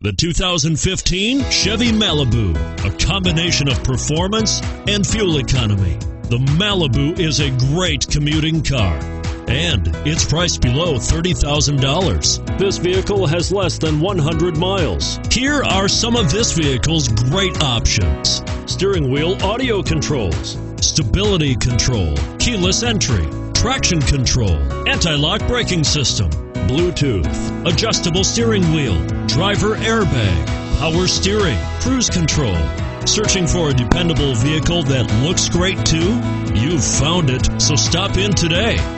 The 2015 Chevy Malibu, a combination of performance and fuel economy. The Malibu is a great commuting car, and it's priced below $30,000. This vehicle has less than 100 miles. Here are some of this vehicle's great options: steering wheel audio controls, stability control, keyless entry, traction control, anti-lock braking system, Bluetooth, adjustable steering wheel, driver airbag, power steering, cruise control. Searching for a dependable vehicle that looks great too? You've found it, so stop in today.